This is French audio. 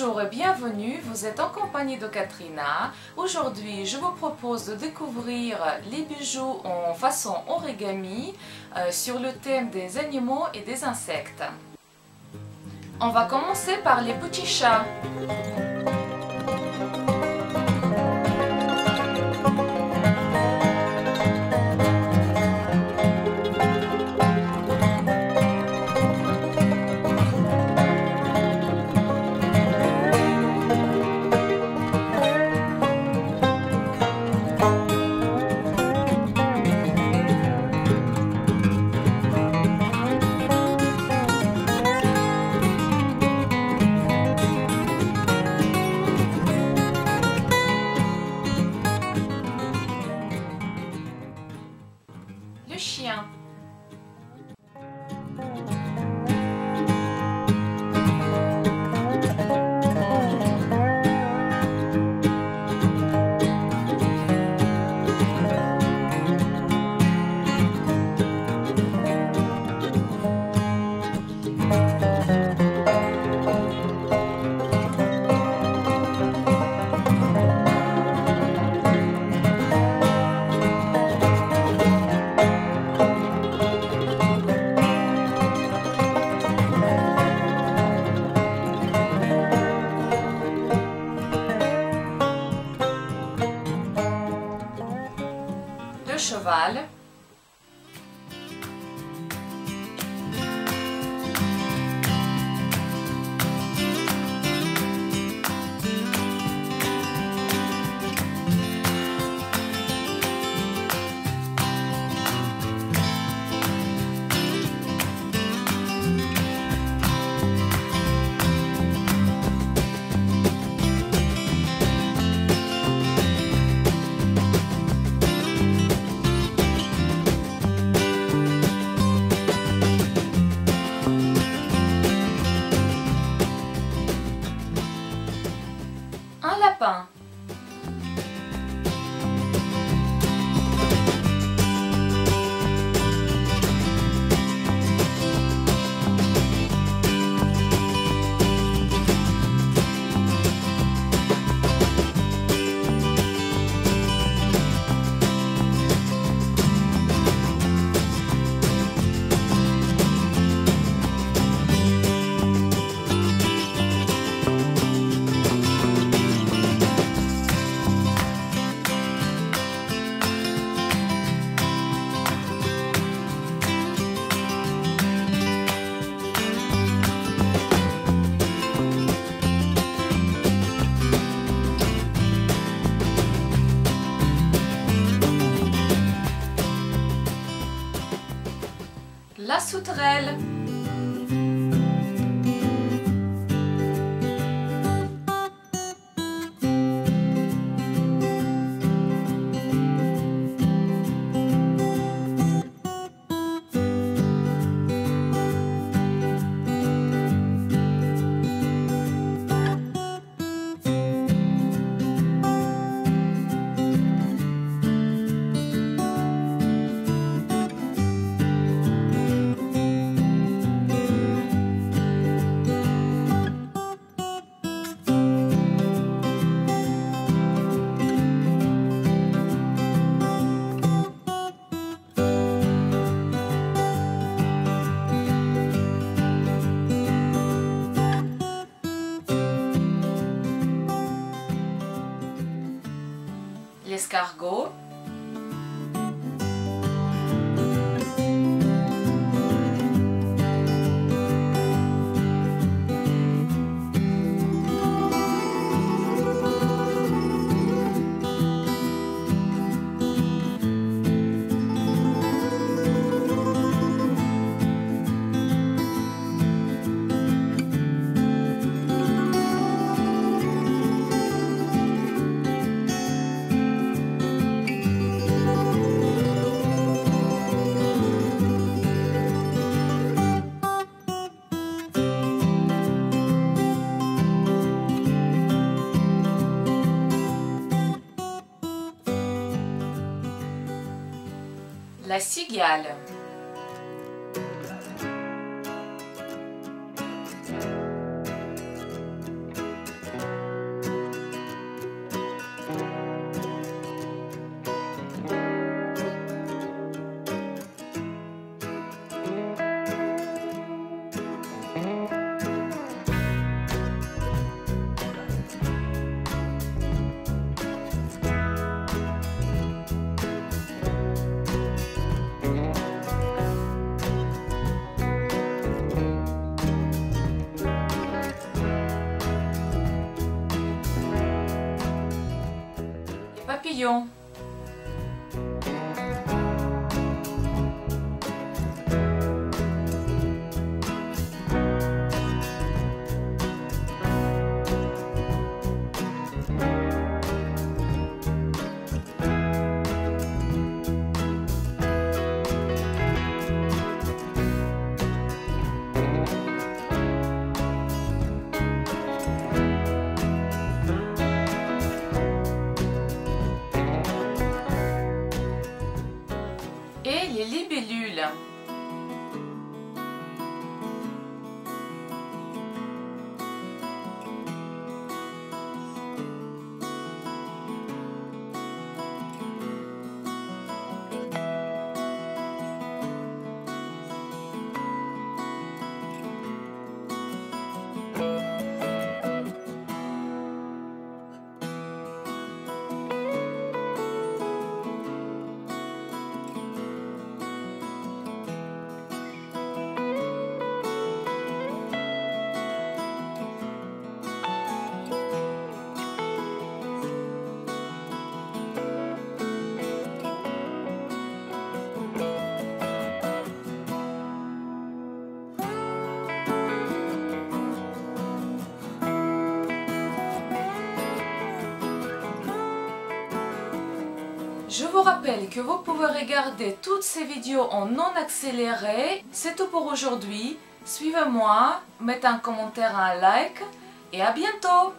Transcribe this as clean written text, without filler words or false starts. Bonjour et bienvenue, vous êtes en compagnie de Katrina. Aujourd'hui, je vous propose de découvrir les bijoux en façon origami sur le thème des animaux et des insectes. On va commencer par les petits chats. Chien. Cheval. Lapin. La sauterelle. L'escargot. La cigale. нее. Libellule. Je vous rappelle que vous pouvez regarder toutes ces vidéos en non accéléré. C'est tout pour aujourd'hui. Suivez-moi, mettez un commentaire, un like et à bientôt!